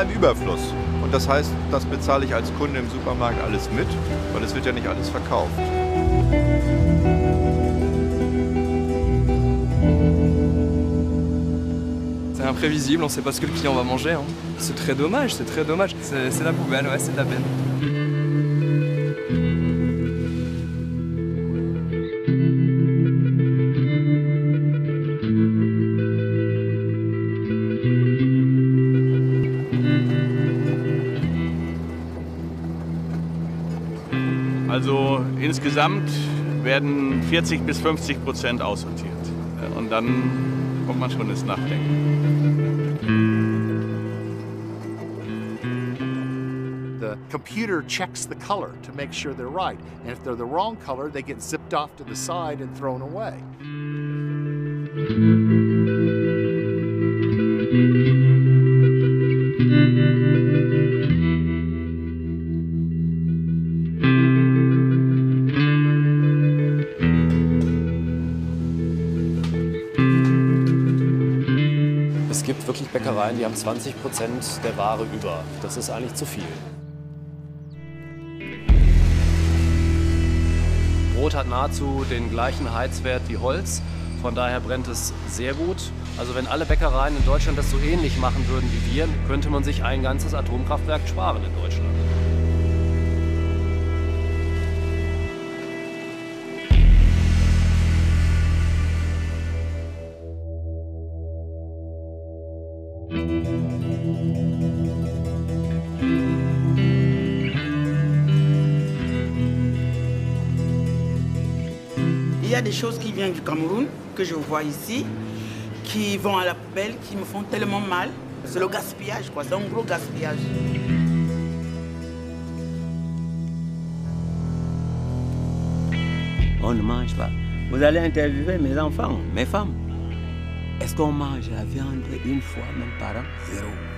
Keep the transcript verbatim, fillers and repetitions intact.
immer im Überfluss. Und das heißt, das bezahle ich als Kunde im Supermarkt alles mit, weil es wird ja nicht alles verkauft. C'est imprévisible, on ne sait pas ce que le client va manger. Hein. C'est très dommage, c'est très dommage. C'est la poubelle, ouais, c'est de la peine. Also insgesamt werden vierzig bis fünfzig Prozent aussortiert. Und dann kommt man schon ins Nachdenken. The computer checks the color to make sure they're right. And if they're the wrong color, they get zipped off to the side and thrown away. Es gibt wirklich Bäckereien, die haben zwanzig Prozent der Ware über. Das ist eigentlich zu viel. Brot hat nahezu den gleichen Heizwert wie Holz. Von daher brennt es sehr gut. Also wenn alle Bäckereien in Deutschland das so ähnlich machen würden wie wir, könnte man sich ein ganzes Atomkraftwerk sparen in Deutschland. Il y a des choses qui viennent du Cameroun, que je vois ici, qui vont à la poubelle, qui me font tellement mal. C'est le gaspillage, quoi. C'est un gros gaspillage. On ne mange pas. Vous allez interviewer mes enfants, mes femmes. Est-ce qu'on mange la viande une fois, même par an? Zéro.